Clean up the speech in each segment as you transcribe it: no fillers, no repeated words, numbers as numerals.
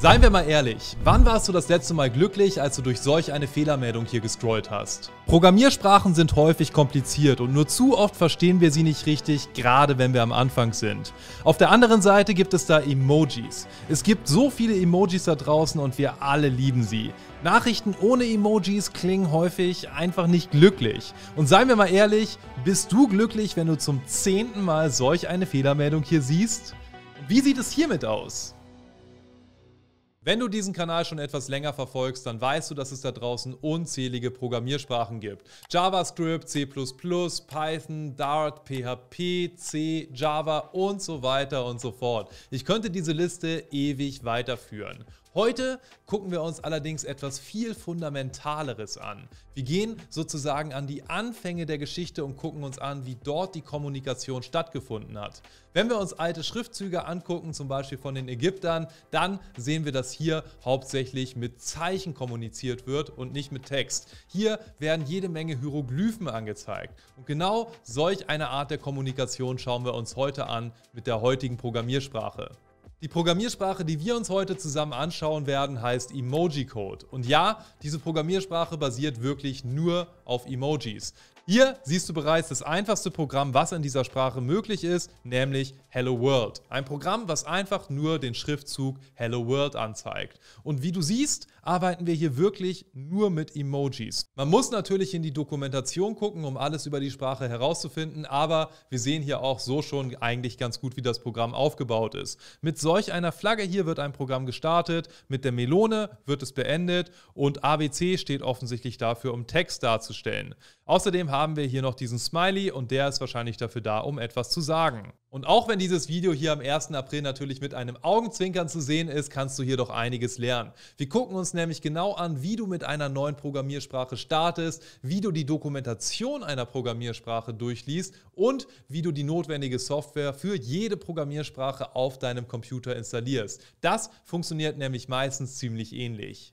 Seien wir mal ehrlich, wann warst du das letzte Mal glücklich, als du durch solch eine Fehlermeldung hier gescrollt hast? Programmiersprachen sind häufig kompliziert und nur zu oft verstehen wir sie nicht richtig, gerade wenn wir am Anfang sind. Auf der anderen Seite gibt es da Emojis. Es gibt so viele Emojis da draußen und wir alle lieben sie. Nachrichten ohne Emojis klingen häufig einfach nicht glücklich. Und seien wir mal ehrlich, bist du glücklich, wenn du zum 10. Mal solch eine Fehlermeldung hier siehst? Wie sieht es hiermit aus? Wenn du diesen Kanal schon etwas länger verfolgst, dann weißt du, dass es da draußen unzählige Programmiersprachen gibt. JavaScript, C++, Python, Dart, PHP, C, Java und so weiter und so fort. Ich könnte diese Liste ewig weiterführen. Heute gucken wir uns allerdings etwas viel Fundamentaleres an. Wir gehen sozusagen an die Anfänge der Geschichte und gucken uns an, wie dort die Kommunikation stattgefunden hat. Wenn wir uns alte Schriftzüge angucken, zum Beispiel von den Ägyptern, dann sehen wir, dass hier hauptsächlich mit Zeichen kommuniziert wird und nicht mit Text. Hier werden jede Menge Hieroglyphen angezeigt. Und genau solch eine Art der Kommunikation schauen wir uns heute an mit der heutigen Programmiersprache. Die Programmiersprache, die wir uns heute zusammen anschauen werden, heißt Emoji-Code. Und ja, diese Programmiersprache basiert wirklich nur auf Emojis. Hier siehst du bereits das einfachste Programm, was in dieser Sprache möglich ist, nämlich Hello World. Ein Programm, was einfach nur den Schriftzug Hello World anzeigt. Und wie du siehst, arbeiten wir hier wirklich nur mit Emojis. Man muss natürlich in die Dokumentation gucken, um alles über die Sprache herauszufinden, aber wir sehen hier auch so schon eigentlich ganz gut, wie das Programm aufgebaut ist. Mit solch einer Flagge hier wird ein Programm gestartet, mit der Melone wird es beendet und ABC steht offensichtlich dafür, um Text darzustellen. Außerdem haben wir hier noch diesen Smiley und der ist wahrscheinlich dafür da, um etwas zu sagen. Und auch wenn dieses Video hier am 1. April natürlich mit einem Augenzwinkern zu sehen ist, kannst du hier doch einiges lernen. Wir gucken uns nämlich genau an, wie du mit einer neuen Programmiersprache startest, wie du die Dokumentation einer Programmiersprache durchliest und wie du die notwendige Software für jede Programmiersprache auf deinem Computer installierst. Das funktioniert nämlich meistens ziemlich ähnlich.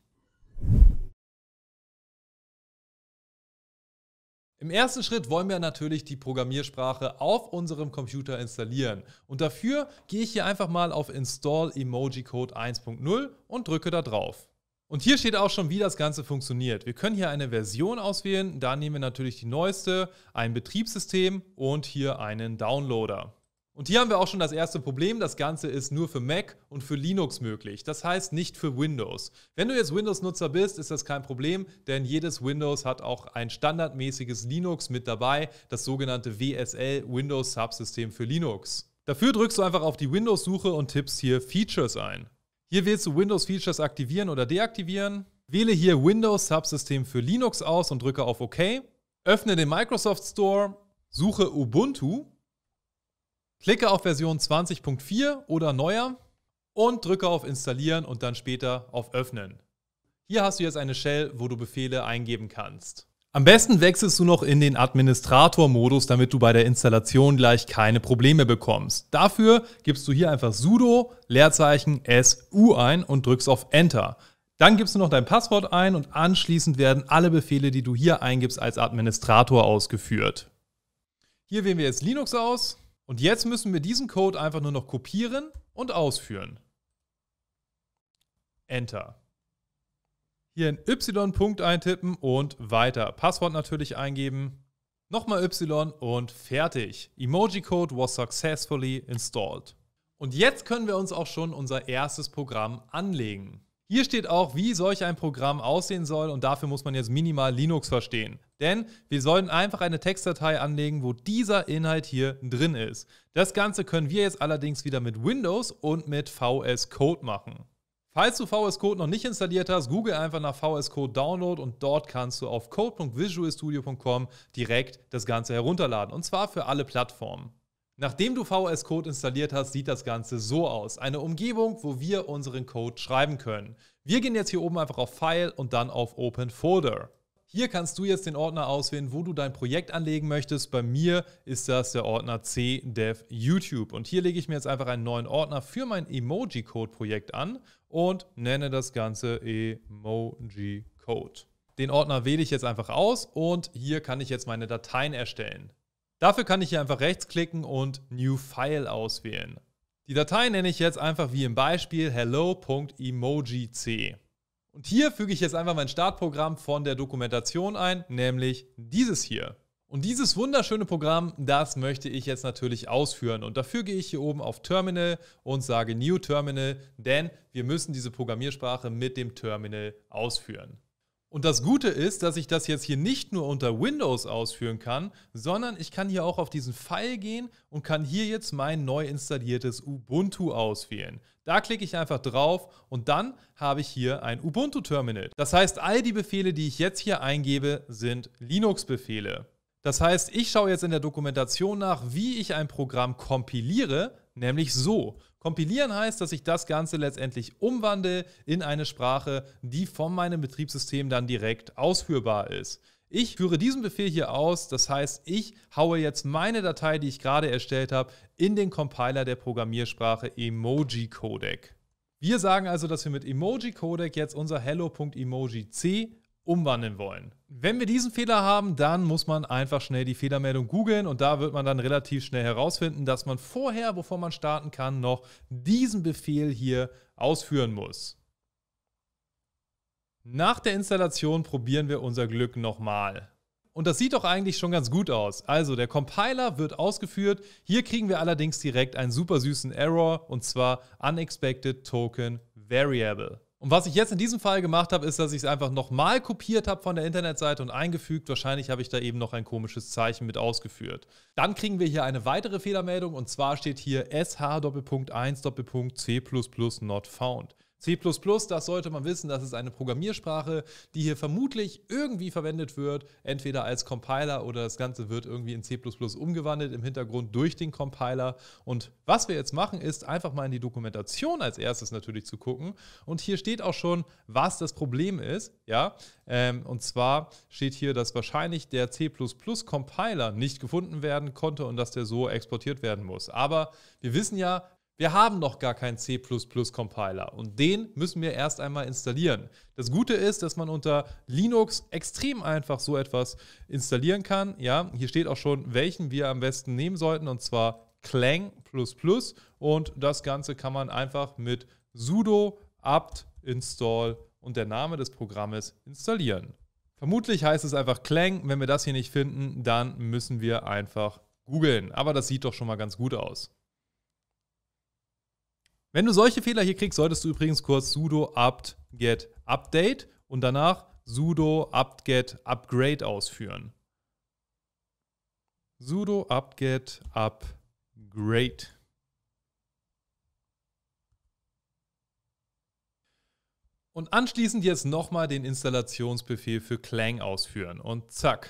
Im ersten Schritt wollen wir natürlich die Programmiersprache auf unserem Computer installieren. Und dafür gehe ich hier einfach mal auf Install Emoji Code 1.0 und drücke da drauf. Und hier steht auch schon, wie das Ganze funktioniert. Wir können hier eine Version auswählen, da nehmen wir natürlich die neueste, ein Betriebssystem und hier einen Downloader. Und hier haben wir auch schon das erste Problem, das Ganze ist nur für Mac und für Linux möglich, das heißt nicht für Windows. Wenn du jetzt Windows-Nutzer bist, ist das kein Problem, denn jedes Windows hat auch ein standardmäßiges Linux mit dabei, das sogenannte WSL Windows Subsystem für Linux. Dafür drückst du einfach auf die Windows-Suche und tippst hier Features ein. Hier wählst du Windows Features aktivieren oder deaktivieren, wähle hier Windows Subsystem für Linux aus und drücke auf OK, öffne den Microsoft Store, suche Ubuntu, klicke auf Version 20.4 oder neuer und drücke auf Installieren und dann später auf Öffnen. Hier hast du jetzt eine Shell, wo du Befehle eingeben kannst. Am besten wechselst du noch in den Administrator-Modus, damit du bei der Installation gleich keine Probleme bekommst. Dafür gibst du hier einfach sudo $su ein und drückst auf Enter. Dann gibst du noch dein Passwort ein und anschließend werden alle Befehle, die du hier eingibst, als Administrator ausgeführt. Hier wählen wir jetzt Linux aus. Und jetzt müssen wir diesen Code einfach nur noch kopieren und ausführen. Enter. Hier in Y-Punkt eintippen und weiter. Passwort natürlich eingeben. Nochmal Y und fertig. Emoji Code was successfully installed. Und jetzt können wir uns auch schon unser erstes Programm anlegen. Hier steht auch, wie solch ein Programm aussehen soll und dafür muss man jetzt minimal Linux verstehen. Denn wir sollten einfach eine Textdatei anlegen, wo dieser Inhalt hier drin ist. Das Ganze können wir jetzt allerdings wieder mit Windows und mit VS Code machen. Falls du VS Code noch nicht installiert hast, google einfach nach VS Code Download und dort kannst du auf code.visualstudio.com direkt das Ganze herunterladen und zwar für alle Plattformen. Nachdem du VS Code installiert hast, sieht das Ganze so aus. Eine Umgebung, wo wir unseren Code schreiben können. Wir gehen jetzt hier oben einfach auf File und dann auf Open Folder. Hier kannst du jetzt den Ordner auswählen, wo du dein Projekt anlegen möchtest. Bei mir ist das der Ordner CDev YouTube. Und hier lege ich mir jetzt einfach einen neuen Ordner für mein Emoji-Code-Projekt an und nenne das Ganze Emoji-Code. Den Ordner wähle ich jetzt einfach aus und hier kann ich jetzt meine Dateien erstellen. Dafür kann ich hier einfach rechtsklicken und New File auswählen. Die Datei nenne ich jetzt einfach wie im Beispiel hello.emojic. Und hier füge ich jetzt einfach mein Startprogramm von der Dokumentation ein, nämlich dieses hier. Und dieses wunderschöne Programm, das möchte ich jetzt natürlich ausführen. Und dafür gehe ich hier oben auf Terminal und sage New Terminal, denn wir müssen diese Programmiersprache mit dem Terminal ausführen. Und das Gute ist, dass ich das jetzt hier nicht nur unter Windows ausführen kann, sondern ich kann hier auch auf diesen Pfeil gehen und kann hier jetzt mein neu installiertes Ubuntu auswählen. Da klicke ich einfach drauf und dann habe ich hier ein Ubuntu-Terminal. Das heißt, all die Befehle, die ich jetzt hier eingebe, sind Linux-Befehle. Das heißt, ich schaue jetzt in der Dokumentation nach, wie ich ein Programm kompiliere, nämlich so. Kompilieren heißt, dass ich das Ganze letztendlich umwandle in eine Sprache, die von meinem Betriebssystem dann direkt ausführbar ist. Ich führe diesen Befehl hier aus, das heißt, ich haue jetzt meine Datei, die ich gerade erstellt habe, in den Compiler der Programmiersprache Emoji-Codec. Wir sagen also, dass wir mit Emoji-Codec jetzt unser hello.emojic umwandeln wollen. Wenn wir diesen Fehler haben, dann muss man einfach schnell die Fehlermeldung googeln und da wird man dann relativ schnell herausfinden, dass man vorher, bevor man starten kann, noch diesen Befehl hier ausführen muss. Nach der Installation probieren wir unser Glück nochmal. Und das sieht doch eigentlich schon ganz gut aus. Also der Compiler wird ausgeführt. Hier kriegen wir allerdings direkt einen super süßen Error und zwar Unexpected Token Variable. Und was ich jetzt in diesem Fall gemacht habe, ist, dass ich es einfach nochmal kopiert habe von der Internetseite und eingefügt. Wahrscheinlich habe ich da eben noch ein komisches Zeichen mit ausgeführt. Dann kriegen wir hier eine weitere Fehlermeldung und zwar steht hier sh:1.c++ not found. C++, das sollte man wissen, das ist eine Programmiersprache, die hier vermutlich irgendwie verwendet wird, entweder als Compiler oder das Ganze wird irgendwie in C++ umgewandelt im Hintergrund durch den Compiler. Und was wir jetzt machen, ist einfach mal in die Dokumentation als erstes natürlich zu gucken. Und hier steht auch schon, was das Problem ist. Ja? Und zwar steht hier, dass wahrscheinlich der C++-Compiler nicht gefunden werden konnte und dass der so exportiert werden muss. Aber wir wissen ja, wir haben noch gar keinen C++-Compiler und den müssen wir erst einmal installieren. Das Gute ist, dass man unter Linux extrem einfach so etwas installieren kann. Ja, hier steht auch schon, welchen wir am besten nehmen sollten, und zwar Clang++. Und das Ganze kann man einfach mit sudo apt install und der Name des Programmes installieren. Vermutlich heißt es einfach Clang. Wenn wir das hier nicht finden, dann müssen wir einfach googeln. Aber das sieht doch schon mal ganz gut aus. Wenn du solche Fehler hier kriegst, solltest du übrigens kurz sudo apt get update und danach sudo apt get upgrade ausführen. Sudo apt get upgrade. Und anschließend jetzt nochmal den Installationsbefehl für Clang ausführen und zack.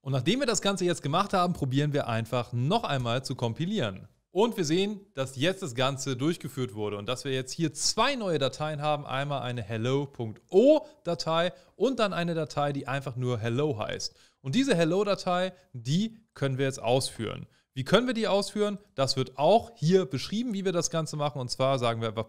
Und nachdem wir das Ganze jetzt gemacht haben, probieren wir einfach noch einmal zu kompilieren. Und wir sehen, dass jetzt das Ganze durchgeführt wurde und dass wir jetzt hier zwei neue Dateien haben. Einmal eine hello.o-Datei und dann eine Datei, die einfach nur hello heißt. Und diese hello-Datei, die können wir jetzt ausführen. Wie können wir die ausführen? Das wird auch hier beschrieben, wie wir das Ganze machen. Und zwar sagen wir einfach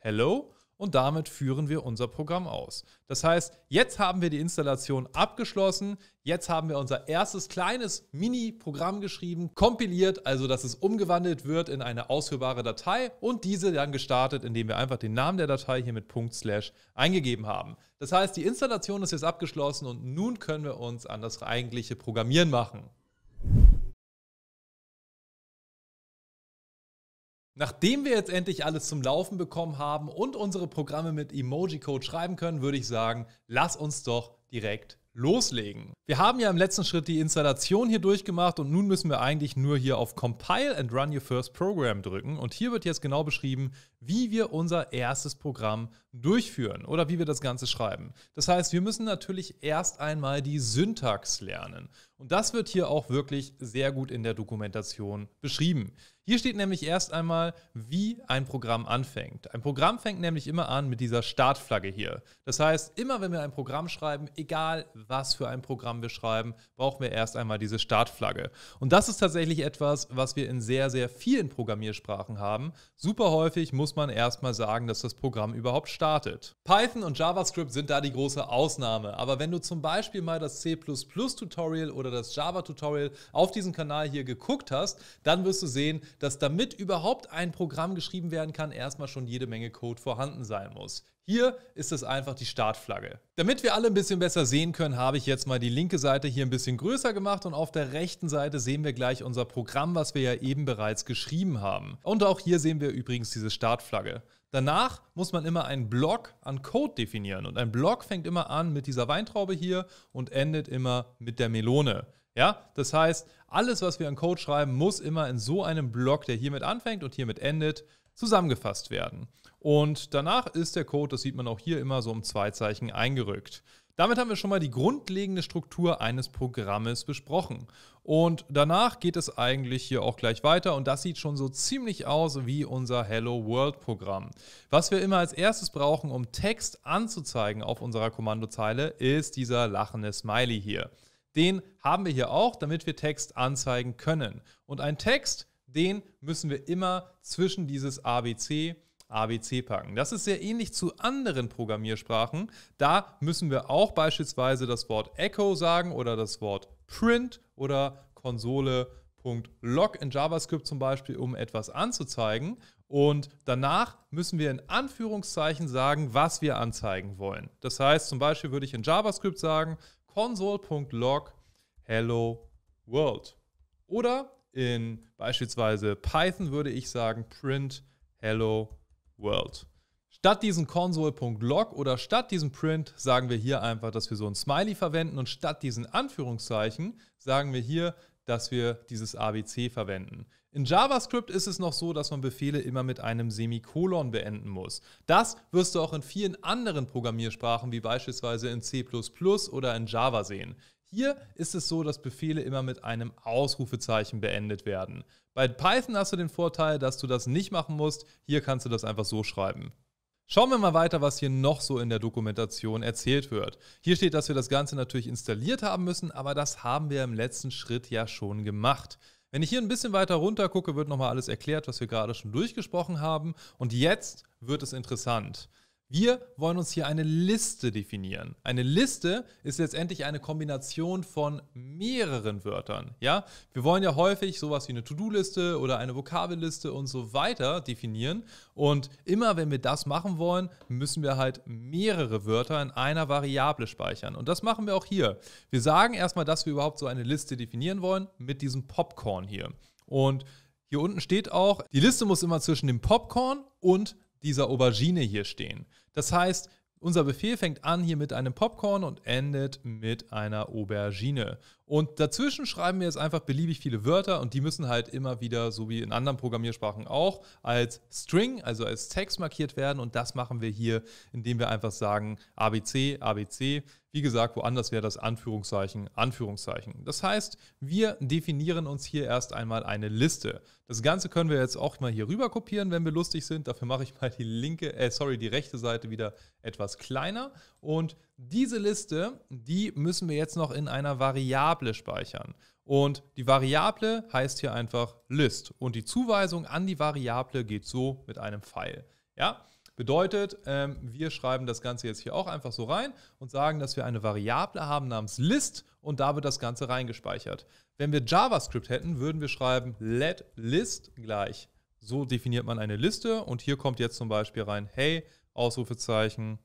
./hello. Und damit führen wir unser Programm aus. Das heißt, jetzt haben wir die Installation abgeschlossen. Jetzt haben wir unser erstes kleines Mini-Programm geschrieben, kompiliert, also dass es umgewandelt wird in eine ausführbare Datei und diese dann gestartet, indem wir einfach den Namen der Datei hier mit ./ eingegeben haben. Das heißt, die Installation ist jetzt abgeschlossen und nun können wir uns an das eigentliche Programmieren machen. Nachdem wir jetzt endlich alles zum Laufen bekommen haben und unsere Programme mit Emoji-Code schreiben können, würde ich sagen, lass uns doch direkt loslegen. Wir haben ja im letzten Schritt die Installation hier durchgemacht und nun müssen wir eigentlich nur hier auf Compile and Run Your First Program drücken. Und hier wird jetzt genau beschrieben, wie wir unser erstes Programm durchführen oder wie wir das Ganze schreiben. Das heißt, wir müssen natürlich erst einmal die Syntax lernen. Und das wird hier auch wirklich sehr gut in der Dokumentation beschrieben. Hier steht nämlich erst einmal, wie ein Programm anfängt. Ein Programm fängt nämlich immer an mit dieser Startflagge hier. Das heißt, immer wenn wir ein Programm schreiben, egal was für ein Programm wir schreiben, brauchen wir erst einmal diese Startflagge. Und das ist tatsächlich etwas, was wir in sehr, sehr vielen Programmiersprachen haben. Super häufig muss muss man erstmal sagen, dass das Programm überhaupt startet. Python und JavaScript sind da die große Ausnahme, aber wenn du zum Beispiel mal das C++-Tutorial oder das Java-Tutorial auf diesem Kanal hier geguckt hast, dann wirst du sehen, dass damit überhaupt ein Programm geschrieben werden kann, erstmal schon jede Menge Code vorhanden sein muss. Hier ist es einfach die Startflagge. Damit wir alle ein bisschen besser sehen können, habe ich jetzt mal die linke Seite hier ein bisschen größer gemacht und auf der rechten Seite sehen wir gleich unser Programm, was wir ja eben bereits geschrieben haben. Und auch hier sehen wir übrigens diese Startflagge. Danach muss man immer einen Block an Code definieren und ein Block fängt immer an mit dieser Weintraube hier und endet immer mit der Melone. Ja, das heißt, alles, was wir an Code schreiben, muss immer in so einem Block, der hiermit anfängt und hiermit endet, zusammengefasst werden. Und danach ist der Code, das sieht man auch hier immer so um 2 Zeichen eingerückt. Damit haben wir schon mal die grundlegende Struktur eines Programmes besprochen. Und danach geht es eigentlich hier auch gleich weiter und das sieht schon so ziemlich aus wie unser Hello World Programm. Was wir immer als erstes brauchen, um Text anzuzeigen auf unserer Kommandozeile, ist dieser lachende Smiley hier. Den haben wir hier auch, damit wir Text anzeigen können. Und ein Text, den müssen wir immer zwischen dieses ABC packen. Das ist sehr ähnlich zu anderen Programmiersprachen. Da müssen wir auch beispielsweise das Wort Echo sagen oder das Wort Print oder Konsole.log in JavaScript zum Beispiel, um etwas anzuzeigen. Und danach müssen wir in Anführungszeichen sagen, was wir anzeigen wollen. Das heißt, zum Beispiel würde ich in JavaScript sagen, Console.log Hello World. Oder in beispielsweise Python würde ich sagen print hello world. Statt diesem console.log oder statt diesem print sagen wir hier einfach, dass wir so ein Smiley verwenden und statt diesen Anführungszeichen sagen wir hier, dass wir dieses ABC verwenden. In JavaScript ist es noch so, dass man Befehle immer mit einem Semikolon beenden muss. Das wirst du auch in vielen anderen Programmiersprachen wie beispielsweise in C++ oder in Java sehen. Hier ist es so, dass Befehle immer mit einem Ausrufezeichen beendet werden. Bei Python hast du den Vorteil, dass du das nicht machen musst. Hier kannst du das einfach so schreiben. Schauen wir mal weiter, was hier noch so in der Dokumentation erzählt wird. Hier steht, dass wir das Ganze natürlich installiert haben müssen, aber das haben wir im letzten Schritt ja schon gemacht. Wenn ich hier ein bisschen weiter runter gucke, wird nochmal alles erklärt, was wir gerade schon durchgesprochen haben. Und jetzt wird es interessant. Wir wollen uns hier eine Liste definieren. Eine Liste ist letztendlich eine Kombination von mehreren Wörtern. Ja? Wir wollen ja häufig sowas wie eine To-Do-Liste oder eine Vokabelliste und so weiter definieren. Und immer wenn wir das machen wollen, müssen wir halt mehrere Wörter in einer Variable speichern. Und das machen wir auch hier. Wir sagen erstmal, dass wir überhaupt so eine Liste definieren wollen mit diesem Popcorn hier. Und hier unten steht auch, die Liste muss immer zwischen dem Popcorn und dieser Aubergine hier stehen. Das heißt, unser Befehl fängt an hier mit einem Popcorn und endet mit einer Aubergine. Und dazwischen schreiben wir jetzt einfach beliebig viele Wörter und die müssen halt immer wieder, so wie in anderen Programmiersprachen auch, als String, also als Text markiert werden und das machen wir hier, indem wir einfach sagen ABC, ABC. Wie gesagt, woanders wäre das Anführungszeichen, Anführungszeichen. Das heißt, wir definieren uns hier erst einmal eine Liste. Das Ganze können wir jetzt auch mal hier rüber kopieren, wenn wir lustig sind. Dafür mache ich mal die rechte Seite wieder etwas kleiner. Und diese Liste, die müssen wir jetzt noch in einer Variable speichern. Und die Variable heißt hier einfach List. Und die Zuweisung an die Variable geht so mit einem Pfeil. Ja? Bedeutet, wir schreiben das Ganze jetzt hier auch einfach so rein und sagen, dass wir eine Variable haben namens List und da wird das Ganze reingespeichert. Wenn wir JavaScript hätten, würden wir schreiben let List gleich. So definiert man eine Liste und hier kommt jetzt zum Beispiel rein hey, Ausrufezeichen,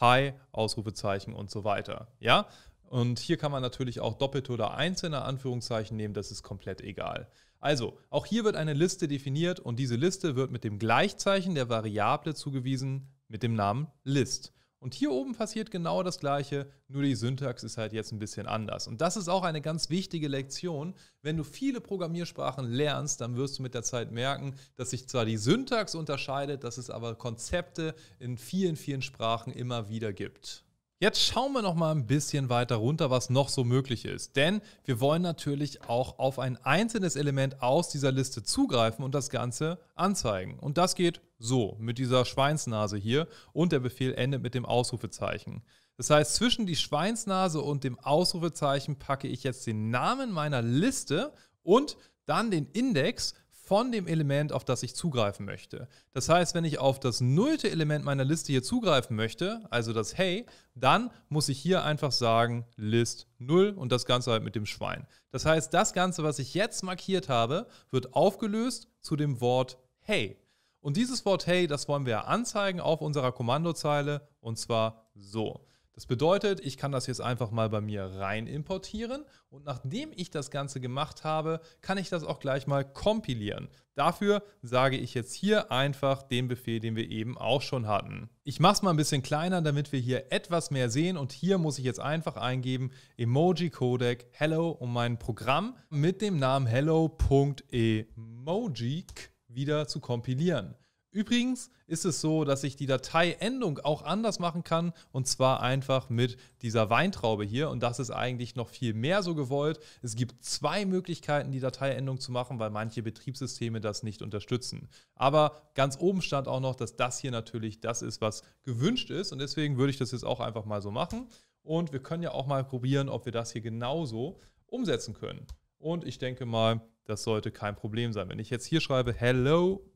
hi, Ausrufezeichen und so weiter. Ja? Und hier kann man natürlich auch doppelte oder einzelne Anführungszeichen nehmen, das ist komplett egal. Also, auch hier wird eine Liste definiert und diese Liste wird mit dem Gleichzeichen der Variable zugewiesen mit dem Namen List. Und hier oben passiert genau das Gleiche, nur die Syntax ist halt jetzt ein bisschen anders. Und das ist auch eine ganz wichtige Lektion. Wenn du viele Programmiersprachen lernst, dann wirst du mit der Zeit merken, dass sich zwar die Syntax unterscheidet, dass es aber Konzepte in vielen Sprachen immer wieder gibt. Jetzt schauen wir noch mal ein bisschen weiter runter, was noch so möglich ist. Denn wir wollen natürlich auch auf ein einzelnes Element aus dieser Liste zugreifen und das Ganze anzeigen. Und das geht so, mit dieser Schweinsnase hier und der Befehl endet mit dem Ausrufezeichen. Das heißt, zwischen die Schweinsnase und dem Ausrufezeichen packe ich jetzt den Namen meiner Liste und dann den Index von dem Element, auf das ich zugreifen möchte. Das heißt, wenn ich auf das nullte Element meiner Liste hier zugreifen möchte, also das Hey, dann muss ich hier einfach sagen List 0 und das Ganze halt mit dem Schwein. Das heißt, das Ganze, was ich jetzt markiert habe, wird aufgelöst zu dem Wort Hey. Und dieses Wort Hey, das wollen wir anzeigen auf unserer Kommandozeile und zwar so. Das bedeutet, ich kann das jetzt einfach mal bei mir rein importieren und nachdem ich das Ganze gemacht habe, kann ich das auch gleich mal kompilieren. Dafür sage ich jetzt hier einfach den Befehl, den wir eben auch schon hatten. Ich mache es mal ein bisschen kleiner, damit wir hier etwas mehr sehen und hier muss ich jetzt einfach eingeben Emoji Codec Hello und mein Programm mit dem Namen hello.emoji wieder zu kompilieren. Übrigens ist es so, dass ich die Dateiendung auch anders machen kann und zwar einfach mit dieser Weintraube hier und das ist eigentlich noch viel mehr so gewollt. Es gibt zwei Möglichkeiten, die Dateiendung zu machen, weil manche Betriebssysteme das nicht unterstützen. Aber ganz oben stand auch noch, dass das hier natürlich das ist, was gewünscht ist und deswegen würde ich das jetzt auch einfach mal so machen und wir können ja auch mal probieren, ob wir das hier genauso umsetzen können. Und ich denke mal, das sollte kein Problem sein. Wenn ich jetzt hier schreibe hello.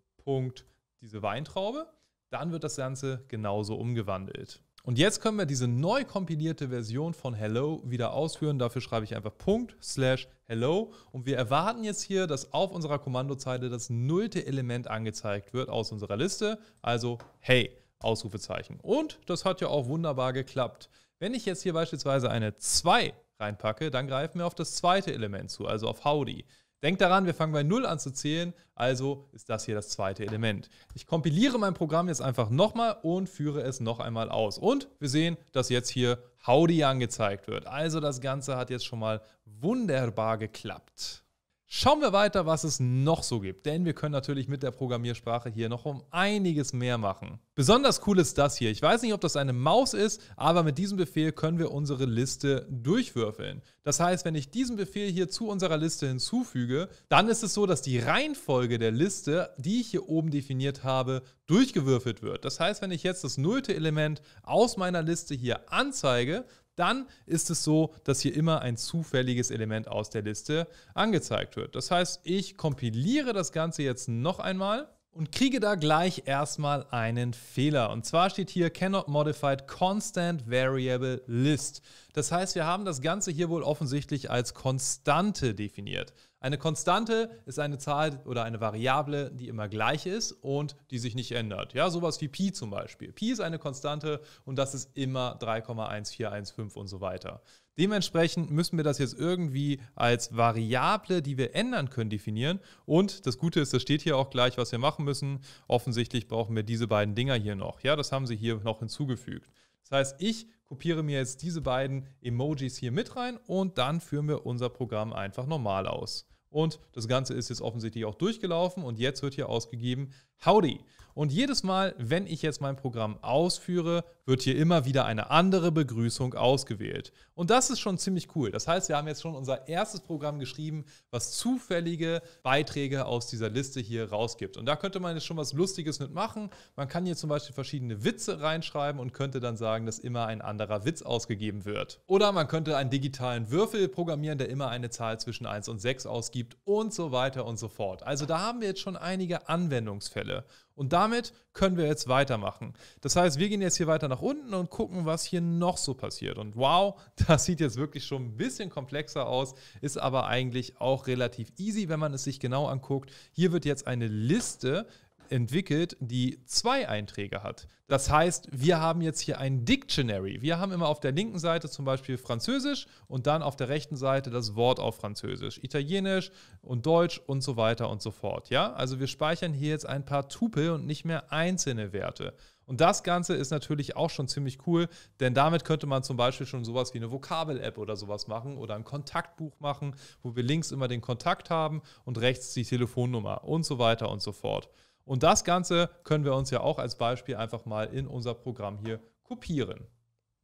Diese Weintraube, dann wird das Ganze genauso umgewandelt. Und jetzt können wir diese neu kompilierte Version von Hello wieder ausführen. Dafür schreibe ich einfach /Hello und wir erwarten jetzt hier, dass auf unserer Kommandozeile das nullte Element angezeigt wird aus unserer Liste, also Hey, Ausrufezeichen. Und das hat ja auch wunderbar geklappt. Wenn ich jetzt hier beispielsweise eine 2 reinpacke, dann greifen wir auf das zweite Element zu, also auf Howdy. Denkt daran, wir fangen bei 0 an zu zählen, also ist das hier das zweite Element. Ich kompiliere mein Programm jetzt einfach nochmal und führe es noch einmal aus. Und wir sehen, dass jetzt hier Howdy angezeigt wird. Also das Ganze hat jetzt schon mal wunderbar geklappt. Schauen wir weiter, was es noch so gibt, denn wir können natürlich mit der Programmiersprache hier noch um einiges mehr machen. Besonders cool ist das hier. Ich weiß nicht, ob das eine Maus ist, aber mit diesem Befehl können wir unsere Liste durchwürfeln. Das heißt, wenn ich diesen Befehl hier zu unserer Liste hinzufüge, dann ist es so, dass die Reihenfolge der Liste, die ich hier oben definiert habe, durchgewürfelt wird. Das heißt, wenn ich jetzt das nullte Element aus meiner Liste hier anzeige, dann ist es so, dass hier immer ein zufälliges Element aus der Liste angezeigt wird. Das heißt, ich kompiliere das Ganze jetzt noch einmal und kriege da gleich erstmal einen Fehler. Und zwar steht hier Cannot Modified Constant Variable List. Das heißt, wir haben das Ganze hier wohl offensichtlich als Konstante definiert. Eine Konstante ist eine Zahl oder eine Variable, die immer gleich ist und die sich nicht ändert. Ja, sowas wie Pi zum Beispiel. Pi ist eine Konstante und das ist immer 3,1415 und so weiter. Dementsprechend müssen wir das jetzt irgendwie als Variable, die wir ändern können, definieren. Und das Gute ist, das steht hier auch gleich, was wir machen müssen. Offensichtlich brauchen wir diese beiden Dinger hier noch. Ja, das haben sie hier noch hinzugefügt. Das heißt, ich kopiere mir jetzt diese beiden Emojis hier mit rein und dann führen wir unser Programm einfach normal aus. Und das Ganze ist jetzt offensichtlich auch durchgelaufen und jetzt wird hier ausgegeben Howdy. Und jedes Mal, wenn ich jetzt mein Programm ausführe, wird hier immer wieder eine andere Begrüßung ausgewählt. Und das ist schon ziemlich cool. Das heißt, wir haben jetzt schon unser erstes Programm geschrieben, was zufällige Beiträge aus dieser Liste hier rausgibt. Und da könnte man jetzt schon was Lustiges mitmachen. Man kann hier zum Beispiel verschiedene Witze reinschreiben und könnte dann sagen, dass immer ein anderer Witz ausgegeben wird. Oder man könnte einen digitalen Würfel programmieren, der immer eine Zahl zwischen 1 und 6 ausgibt und so weiter und so fort. Also da haben wir jetzt schon einige Anwendungsfälle. Und damit können wir jetzt weitermachen. Das heißt, wir gehen jetzt hier weiter nach unten und gucken, was hier noch so passiert. Und wow, das sieht jetzt wirklich schon ein bisschen komplexer aus, ist aber eigentlich auch relativ easy, wenn man es sich genau anguckt. Hier wird jetzt eine Liste entwickelt, die 2 Einträge hat. Das heißt, wir haben jetzt hier ein Dictionary. Wir haben immer auf der linken Seite zum Beispiel Französisch und dann auf der rechten Seite das Wort auf Französisch, Italienisch und Deutsch und so weiter und so fort. Ja? Also wir speichern hier jetzt ein paar Tupel und nicht mehr einzelne Werte. Und das Ganze ist natürlich auch schon ziemlich cool, denn damit könnte man zum Beispiel schon sowas wie eine Vokabel-App oder sowas machen oder ein Kontaktbuch machen, wo wir links immer den Kontakt haben und rechts die Telefonnummer und so weiter und so fort. Und das Ganze können wir uns ja auch als Beispiel einfach mal in unser Programm hier kopieren.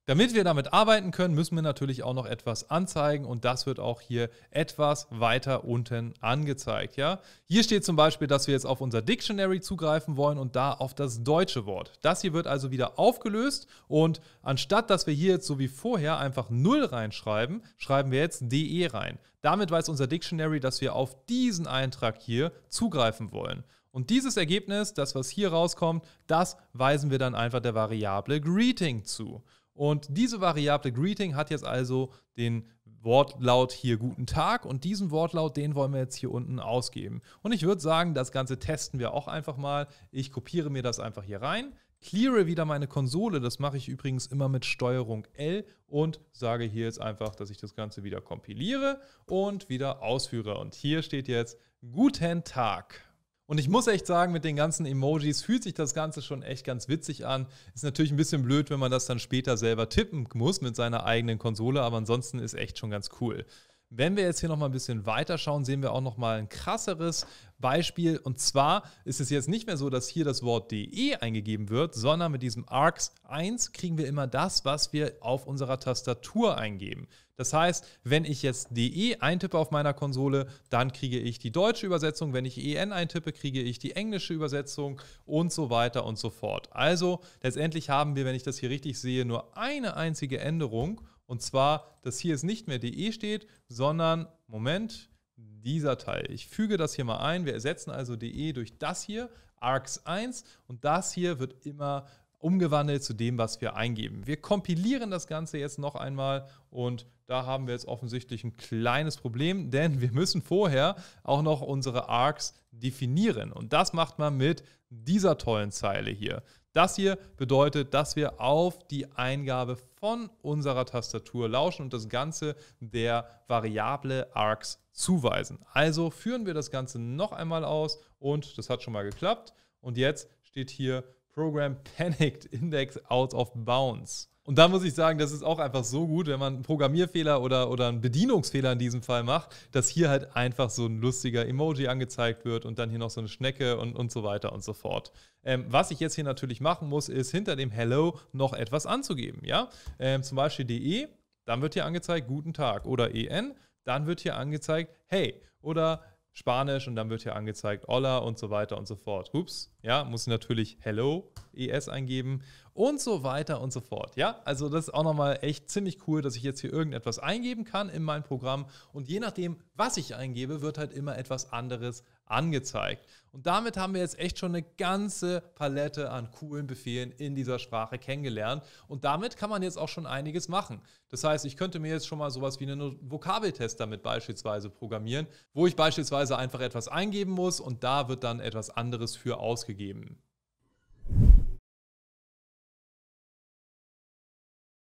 Damit wir damit arbeiten können, müssen wir natürlich auch noch etwas anzeigen und das wird auch hier etwas weiter unten angezeigt. Ja? Hier steht zum Beispiel, dass wir jetzt auf unser Dictionary zugreifen wollen und da auf das deutsche Wort. Das hier wird also wieder aufgelöst und anstatt, dass wir hier jetzt so wie vorher einfach 0 reinschreiben, schreiben wir jetzt DE rein. Damit weiß unser Dictionary, dass wir auf diesen Eintrag hier zugreifen wollen. Und dieses Ergebnis, das was hier rauskommt, das weisen wir dann einfach der Variable Greeting zu. Und diese Variable Greeting hat jetzt also den Wortlaut hier Guten Tag und diesen Wortlaut, den wollen wir jetzt hier unten ausgeben. Und ich würde sagen, das Ganze testen wir auch einfach mal. Ich kopiere mir das einfach hier rein, cleare wieder meine Konsole, das mache ich übrigens immer mit Steuerung L und sage hier jetzt einfach, dass ich das Ganze wieder kompiliere und wieder ausführe. Und hier steht jetzt Guten Tag. Und ich muss echt sagen, mit den ganzen Emojis fühlt sich das Ganze schon echt ganz witzig an. Ist natürlich ein bisschen blöd, wenn man das dann später selber tippen muss mit seiner eigenen Konsole, aber ansonsten ist echt schon ganz cool. Wenn wir jetzt hier nochmal ein bisschen weiter schauen, sehen wir auch nochmal ein krasseres Beispiel. Und zwar ist es jetzt nicht mehr so, dass hier das Wort DE eingegeben wird, sondern mit diesem Args 1 kriegen wir immer das, was wir auf unserer Tastatur eingeben. Das heißt, wenn ich jetzt DE eintippe auf meiner Konsole, dann kriege ich die deutsche Übersetzung. Wenn ich EN eintippe, kriege ich die englische Übersetzung und so weiter und so fort. Also letztendlich haben wir, wenn ich das hier richtig sehe, nur eine einzige Änderung. Und zwar, dass hier jetzt nicht mehr DE steht, sondern, Moment, dieser Teil. Ich füge das hier mal ein. Wir ersetzen also DE durch das hier, Args 1. Und das hier wird immer umgewandelt zu dem, was wir eingeben. Wir kompilieren das Ganze jetzt noch einmal und da haben wir jetzt offensichtlich ein kleines Problem, denn wir müssen vorher auch noch unsere Args definieren. Und das macht man mit dieser tollen Zeile hier. Das hier bedeutet, dass wir auf die Eingabe von unserer Tastatur lauschen und das Ganze der Variable Args zuweisen. Also führen wir das Ganze noch einmal aus und das hat schon mal geklappt. Und jetzt steht hier Program Panicked Index Out of Bounds. Und da muss ich sagen, das ist auch einfach so gut, wenn man einen Programmierfehler oder einen Bedienungsfehler in diesem Fall macht, dass hier halt einfach so ein lustiger Emoji angezeigt wird und dann hier noch so eine Schnecke und so weiter und so fort. Was ich jetzt hier natürlich machen muss, ist hinter dem Hello noch etwas anzugeben. Ja? Zum Beispiel DE, dann wird hier angezeigt Guten Tag oder EN, dann wird hier angezeigt Hey oder Spanisch und dann wird hier angezeigt Hola und so weiter und so fort. Ups, ja, muss natürlich Hello, ES eingeben und so weiter und so fort. Ja, also das ist auch nochmal echt ziemlich cool, dass ich jetzt hier irgendetwas eingeben kann in mein Programm und je nachdem, was ich eingebe, wird halt immer etwas anderes angezeigt. Und damit haben wir jetzt echt schon eine ganze Palette an coolen Befehlen in dieser Sprache kennengelernt. Und damit kann man jetzt auch schon einiges machen. Das heißt, ich könnte mir jetzt schon mal sowas wie einen Vokabeltest damit beispielsweise programmieren, wo ich beispielsweise einfach etwas eingeben muss und da wird dann etwas anderes für ausgegeben.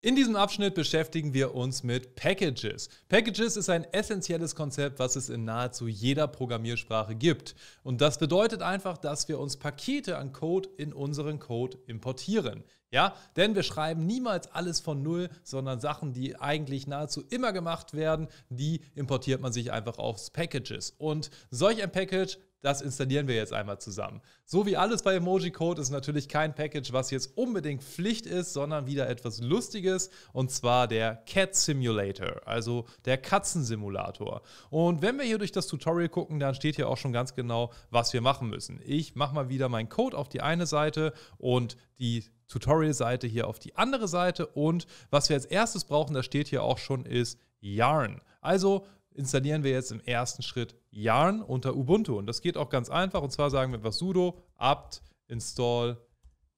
In diesem Abschnitt beschäftigen wir uns mit Packages. Packages ist ein essentielles Konzept, was es in nahezu jeder Programmiersprache gibt. Und das bedeutet einfach, dass wir uns Pakete an Code in unseren Code importieren. Ja, denn wir schreiben niemals alles von Null, sondern Sachen, die eigentlich nahezu immer gemacht werden, die importiert man sich einfach aufs Packages. Und solch ein Package, das installieren wir jetzt einmal zusammen. So wie alles bei Emojicode ist natürlich kein Package, was jetzt unbedingt Pflicht ist, sondern wieder etwas Lustiges und zwar der Cat Simulator, also der Katzensimulator. Und wenn wir hier durch das Tutorial gucken, dann steht hier auch schon ganz genau, was wir machen müssen. Ich mache mal wieder meinen Code auf die eine Seite und die Tutorial-Seite hier auf die andere Seite und was wir als erstes brauchen, das steht hier auch schon, ist Yarn. Also installieren wir jetzt im ersten Schritt Yarn unter Ubuntu. Und das geht auch ganz einfach. Und zwar sagen wir einfach sudo apt install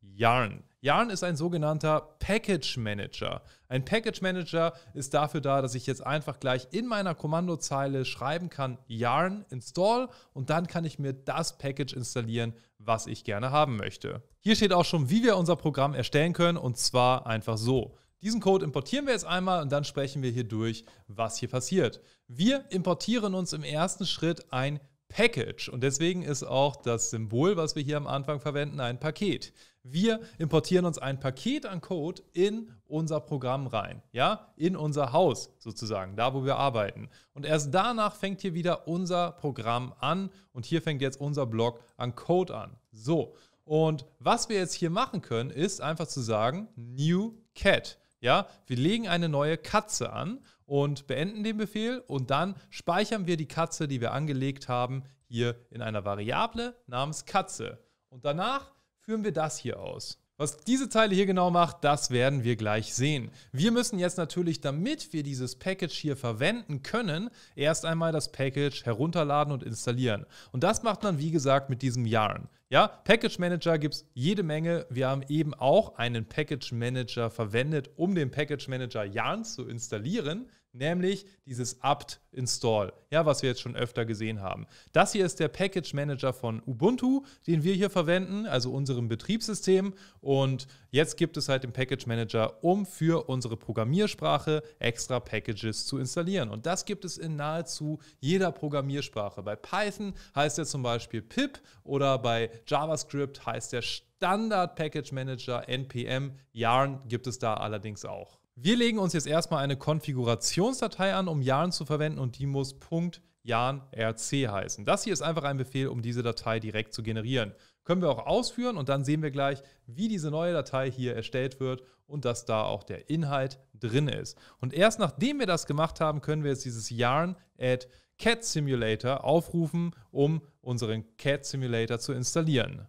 yarn. Yarn ist ein sogenannter Package Manager. Ein Package Manager ist dafür da, dass ich jetzt einfach gleich in meiner Kommandozeile schreiben kann yarn install und dann kann ich mir das Package installieren, was ich gerne haben möchte. Hier steht auch schon, wie wir unser Programm erstellen können und zwar einfach so. Diesen Code importieren wir jetzt einmal und dann sprechen wir hier durch, was hier passiert. Wir importieren uns im ersten Schritt ein Package und deswegen ist auch das Symbol, was wir hier am Anfang verwenden, ein Paket. Wir importieren uns ein Paket an Code in unser Programm rein, ja, in unser Haus sozusagen, da wo wir arbeiten. Und erst danach fängt hier wieder unser Programm an und hier fängt jetzt unser Block an Code an. So, und was wir jetzt hier machen können, ist einfach zu sagen, new cat. Ja, wir legen eine neue Katze an und beenden den Befehl und dann speichern wir die Katze, die wir angelegt haben, hier in einer Variable namens Katze. Und danach führen wir das hier aus. Was diese Zeile hier genau macht, das werden wir gleich sehen. Wir müssen jetzt natürlich, damit wir dieses Package hier verwenden können, erst einmal das Package herunterladen und installieren. Und das macht man, wie gesagt, mit diesem Yarn. Ja, Package Manager gibt es jede Menge. Wir haben eben auch einen Package Manager verwendet, um den Package Manager Yarn zu installieren, nämlich dieses apt-install, ja, was wir jetzt schon öfter gesehen haben. Das hier ist der Package Manager von Ubuntu, den wir hier verwenden, also unserem Betriebssystem. Und jetzt gibt es halt den Package Manager, um für unsere Programmiersprache extra Packages zu installieren. Und das gibt es in nahezu jeder Programmiersprache. Bei Python heißt er zum Beispiel pip oder bei JavaScript heißt der Standard Package Manager NPM. Yarn gibt es da allerdings auch. Wir legen uns jetzt erstmal eine Konfigurationsdatei an, um Yarn zu verwenden, und die muss .yarnrc heißen. Das hier ist einfach ein Befehl, um diese Datei direkt zu generieren. Können wir auch ausführen und dann sehen wir gleich, wie diese neue Datei hier erstellt wird und dass da auch der Inhalt drin ist. Und erst nachdem wir das gemacht haben, können wir jetzt dieses yarn@cat-simulator aufrufen, um unseren Cat Simulator zu installieren.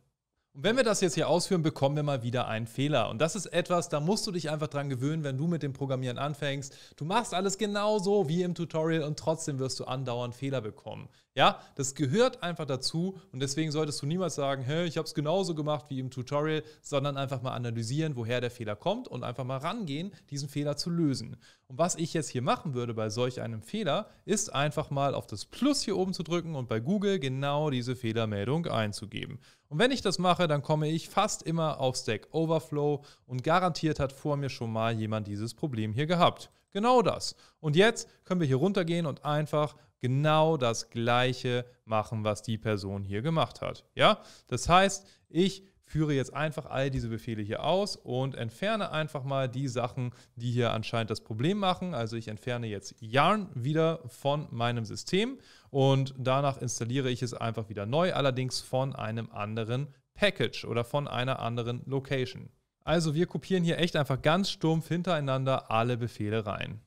Und wenn wir das jetzt hier ausführen, bekommen wir mal wieder einen Fehler. Und das ist etwas, da musst du dich einfach dran gewöhnen, wenn du mit dem Programmieren anfängst. Du machst alles genauso wie im Tutorial und trotzdem wirst du andauernd Fehler bekommen. Ja, das gehört einfach dazu und deswegen solltest du niemals sagen, hey, ich habe es genauso gemacht wie im Tutorial, sondern einfach mal analysieren, woher der Fehler kommt und einfach mal rangehen, diesen Fehler zu lösen. Und was ich jetzt hier machen würde bei solch einem Fehler, ist einfach mal auf das Plus hier oben zu drücken und bei Google genau diese Fehlermeldung einzugeben. Und wenn ich das mache, dann komme ich fast immer auf Stack Overflow und garantiert hat vor mir schon mal jemand dieses Problem hier gehabt. Genau das. Und jetzt können wir hier runtergehen und einfach genau das Gleiche machen, was die Person hier gemacht hat. Ja? Das heißt, ich führe jetzt einfach all diese Befehle hier aus und entferne einfach mal die Sachen, die hier anscheinend das Problem machen. Also ich entferne jetzt Yarn wieder von meinem System und danach installiere ich es einfach wieder neu, allerdings von einem anderen Package oder von einer anderen Location. Also wir kopieren hier echt einfach ganz stumpf hintereinander alle Befehle rein.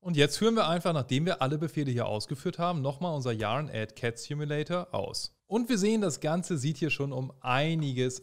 Und jetzt führen wir einfach, nachdem wir alle Befehle hier ausgeführt haben, nochmal unser yarn@cat-simulator aus. Und wir sehen, das Ganze sieht hier schon um einiges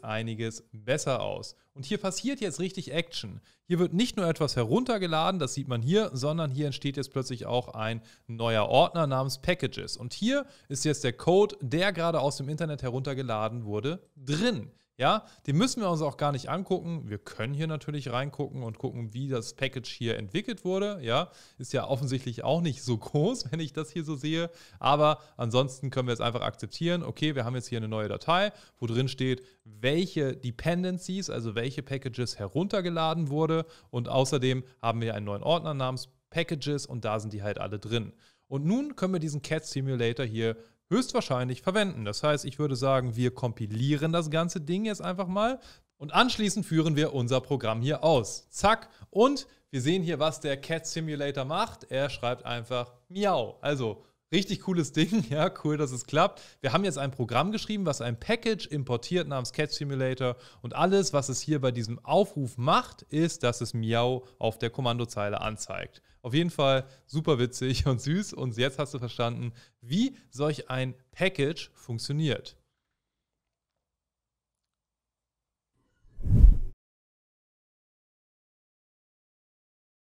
besser aus. Und hier passiert jetzt richtig Action. Hier wird nicht nur etwas heruntergeladen, das sieht man hier, sondern hier entsteht jetzt plötzlich auch ein neuer Ordner namens Packages. Und hier ist jetzt der Code, der gerade aus dem Internet heruntergeladen wurde, drin. Ja, den müssen wir uns auch gar nicht angucken. Wir können hier natürlich reingucken und gucken, wie das Package hier entwickelt wurde. Ja, ist ja offensichtlich auch nicht so groß, wenn ich das hier so sehe. Aber ansonsten können wir es einfach akzeptieren. Okay, wir haben jetzt hier eine neue Datei, wo drin steht, welche Dependencies, also welche Packages heruntergeladen wurde. Und außerdem haben wir einen neuen Ordner namens Packages und da sind die halt alle drin. Und nun können wir diesen Cat Simulator hier höchstwahrscheinlich verwenden. Das heißt, ich würde sagen, wir kompilieren das ganze Ding jetzt einfach mal und anschließend führen wir unser Programm hier aus. Zack. Und wir sehen hier, was der Cat Simulator macht. Er schreibt einfach Miau. Also richtig cooles Ding. Ja, cool, dass es klappt. Wir haben jetzt ein Programm geschrieben, was ein Package importiert namens Cat Simulator und alles, was es hier bei diesem Aufruf macht, ist, dass es Miau auf der Kommandozeile anzeigt. Auf jeden Fall super witzig und süß und jetzt hast du verstanden, wie solch ein Package funktioniert.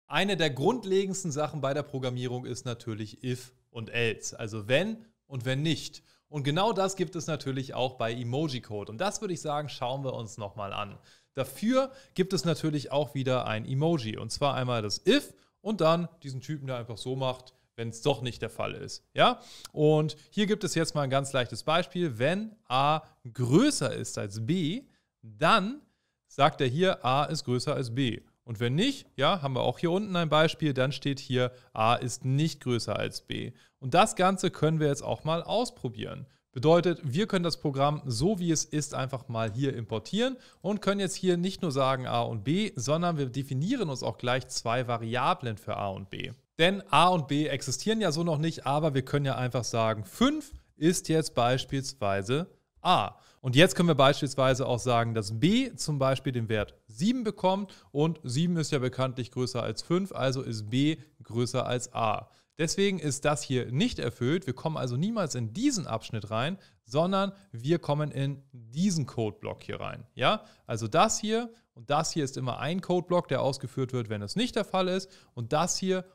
Eine der grundlegendsten Sachen bei der Programmierung ist natürlich if und else, also wenn und wenn nicht. Und genau das gibt es natürlich auch bei Emoji-Code und das würde ich sagen, schauen wir uns nochmal an. Dafür gibt es natürlich auch wieder ein Emoji und zwar einmal das if und dann diesen Typen, der einfach so macht, wenn es doch nicht der Fall ist. Ja? Und hier gibt es jetzt mal ein ganz leichtes Beispiel. Wenn A größer ist als B, dann sagt er hier, A ist größer als B. Und wenn nicht, ja, haben wir auch hier unten ein Beispiel, dann steht hier, A ist nicht größer als B. Und das Ganze können wir jetzt auch mal ausprobieren. Bedeutet, wir können das Programm so wie es ist einfach mal hier importieren und können jetzt hier nicht nur sagen A und B, sondern wir definieren uns auch gleich zwei Variablen für A und B. Denn A und B existieren ja so noch nicht, aber wir können ja einfach sagen, 5 ist jetzt beispielsweise A. Und jetzt können wir beispielsweise auch sagen, dass B zum Beispiel den Wert 7 bekommt und 7 ist ja bekanntlich größer als 5, also ist B größer als A. Deswegen ist das hier nicht erfüllt. Wir kommen also niemals in diesen Abschnitt rein, sondern wir kommen in diesen Codeblock hier rein. Ja? Also das hier und das hier ist immer ein Codeblock, der ausgeführt wird, wenn es nicht der Fall ist. Und das hier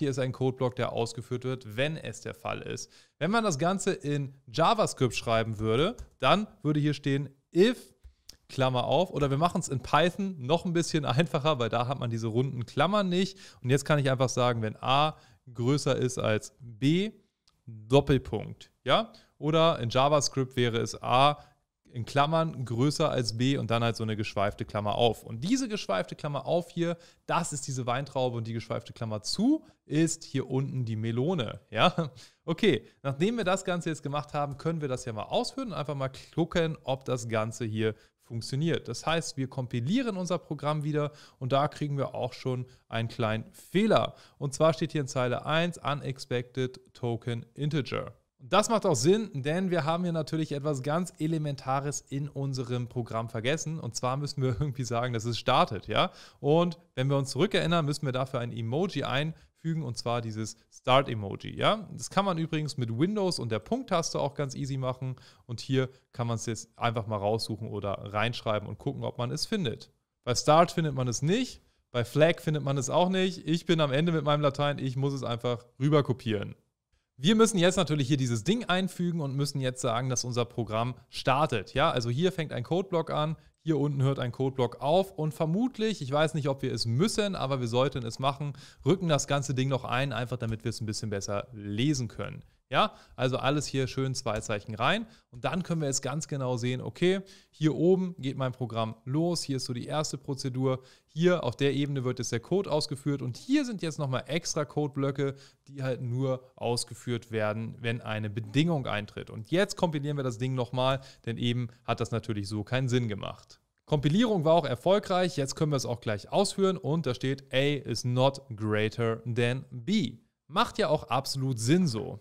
ist ein Codeblock, der ausgeführt wird, wenn es der Fall ist. Wenn man das Ganze in JavaScript schreiben würde, dann würde hier stehen if, Klammer auf, oder wir machen es in Python noch ein bisschen einfacher, weil da hat man diese runden Klammern nicht. Und jetzt kann ich einfach sagen, wenn A größer ist als B, Doppelpunkt. Ja? Oder in JavaScript wäre es A in Klammern größer als B und dann halt so eine geschweifte Klammer auf. Und diese geschweifte Klammer auf hier, das ist diese Weintraube und die geschweifte Klammer zu ist hier unten die Melone. Ja? Okay, nachdem wir das Ganze jetzt gemacht haben, können wir das ja mal ausführen und einfach mal gucken, ob das Ganze hier funktioniert. Das heißt, wir kompilieren unser Programm wieder und da kriegen wir auch schon einen kleinen Fehler. Und zwar steht hier in Zeile 1 Unexpected Token Integer. Und das macht auch Sinn, denn wir haben hier natürlich etwas ganz Elementares in unserem Programm vergessen. Und zwar müssen wir irgendwie sagen, dass es startet, ja? Und wenn wir uns zurückerinnern, müssen wir dafür ein Emoji einfügen und zwar dieses Start-Emoji, ja? Das kann man übrigens mit Windows und der Punkttaste auch ganz easy machen. Und hier kann man es jetzt einfach mal raussuchen oder reinschreiben und gucken, ob man es findet. Bei Start findet man es nicht. Bei Flag findet man es auch nicht. Ich bin am Ende mit meinem Latein. Ich muss es einfach rüber kopieren. Wir müssen jetzt natürlich hier dieses Ding einfügen und müssen jetzt sagen, dass unser Programm startet. Ja, also hier fängt ein Codeblock an, hier unten hört ein Codeblock auf und vermutlich, ich weiß nicht, ob wir es müssen, aber wir sollten es machen, rücken das ganze Ding noch ein, einfach damit wir es ein bisschen besser lesen können. Ja, also alles hier schön 2 Zeichen rein und dann können wir jetzt ganz genau sehen, okay, hier oben geht mein Programm los, hier ist so die erste Prozedur, hier auf der Ebene wird jetzt der Code ausgeführt und hier sind jetzt nochmal extra Codeblöcke, die halt nur ausgeführt werden, wenn eine Bedingung eintritt. Und jetzt kompilieren wir das Ding nochmal, denn eben hat das natürlich so keinen Sinn gemacht. Kompilierung war auch erfolgreich, jetzt können wir es auch gleich ausführen und da steht A is not greater than B. Macht ja auch absolut Sinn so.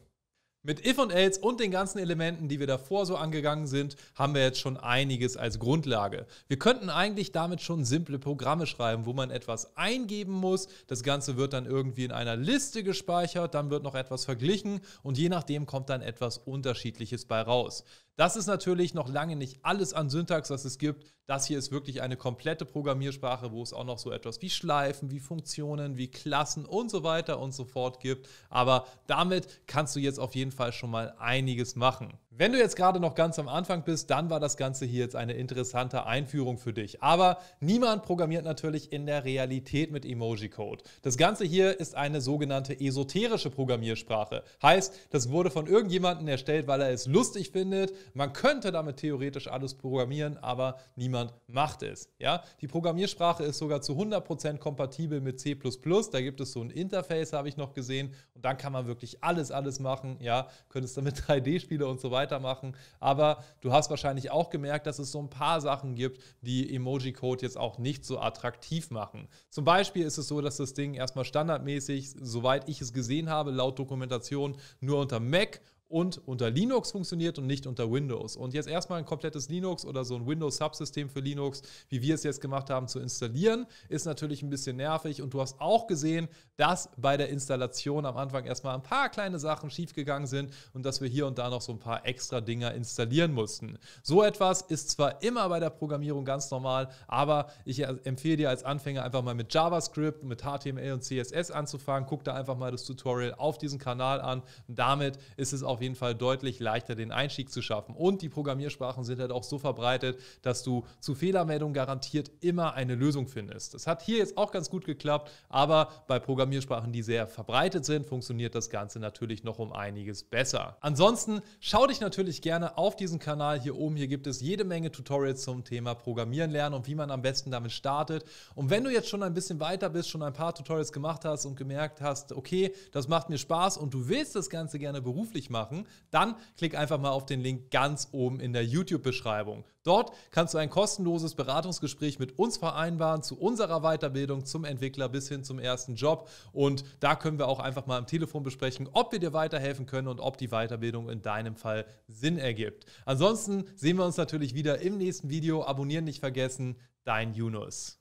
Mit If und Else und den ganzen Elementen, die wir davor so angegangen sind, haben wir jetzt schon einiges als Grundlage. Wir könnten eigentlich damit schon simple Programme schreiben, wo man etwas eingeben muss. Das Ganze wird dann irgendwie in einer Liste gespeichert, dann wird noch etwas verglichen und je nachdem kommt dann etwas Unterschiedliches bei raus. Das ist natürlich noch lange nicht alles an Syntax, was es gibt. Das hier ist wirklich eine komplette Programmiersprache, wo es auch noch so etwas wie Schleifen, wie Funktionen, wie Klassen und so weiter und so fort gibt. Aber damit kannst du jetzt auf jeden Fall schon mal einiges machen. Wenn du jetzt gerade noch ganz am Anfang bist, dann war das Ganze hier jetzt eine interessante Einführung für dich. Aber niemand programmiert natürlich in der Realität mit Emoji-Code. Das Ganze hier ist eine sogenannte esoterische Programmiersprache. Heißt, das wurde von irgendjemandem erstellt, weil er es lustig findet. Man könnte damit theoretisch alles programmieren, aber niemand macht es. Ja? Die Programmiersprache ist sogar zu 100% kompatibel mit C++. Da gibt es so ein Interface, habe ich noch gesehen. Und dann kann man wirklich alles machen. Ja, könntest damit 3D-Spiele und so weiter machen. Aber du hast wahrscheinlich auch gemerkt, dass es so ein paar Sachen gibt, die Emoji-Code jetzt auch nicht so attraktiv machen. Zum Beispiel ist es so, dass das Ding erstmal standardmäßig, soweit ich es gesehen habe, laut Dokumentation nur unter Mac und unter Linux funktioniert und nicht unter Windows. Und jetzt erstmal ein komplettes Linux oder so ein Windows-Subsystem für Linux, wie wir es jetzt gemacht haben, zu installieren, ist natürlich ein bisschen nervig. Und du hast auch gesehen, dass bei der Installation am Anfang erstmal ein paar kleine Sachen schiefgegangen sind und dass wir hier und da noch so ein paar extra Dinger installieren mussten. So etwas ist zwar immer bei der Programmierung ganz normal, aber ich empfehle dir als Anfänger einfach mal mit JavaScript, mit HTML und CSS anzufangen. Guck da einfach mal das Tutorial auf diesem Kanal an. Damit ist es auch auf jeden Fall deutlich leichter, den Einstieg zu schaffen. Und die Programmiersprachen sind halt auch so verbreitet, dass du zu Fehlermeldungen garantiert immer eine Lösung findest. Das hat hier jetzt auch ganz gut geklappt, aber bei Programmiersprachen, die sehr verbreitet sind, funktioniert das Ganze natürlich noch um einiges besser. Ansonsten schau dich natürlich gerne auf diesen Kanal hier oben. Hier gibt es jede Menge Tutorials zum Thema Programmieren lernen und wie man am besten damit startet. Und wenn du jetzt schon ein bisschen weiter bist, schon ein paar Tutorials gemacht hast und gemerkt hast, okay, das macht mir Spaß und du willst das Ganze gerne beruflich machen, machen, dann klick einfach mal auf den Link ganz oben in der YouTube-Beschreibung. Dort kannst du ein kostenloses Beratungsgespräch mit uns vereinbaren zu unserer Weiterbildung zum Entwickler bis hin zum ersten Job. Und da können wir auch einfach mal am Telefon besprechen, ob wir dir weiterhelfen können und ob die Weiterbildung in deinem Fall Sinn ergibt. Ansonsten sehen wir uns natürlich wieder im nächsten Video. Abonnieren nicht vergessen. Dein Yunus.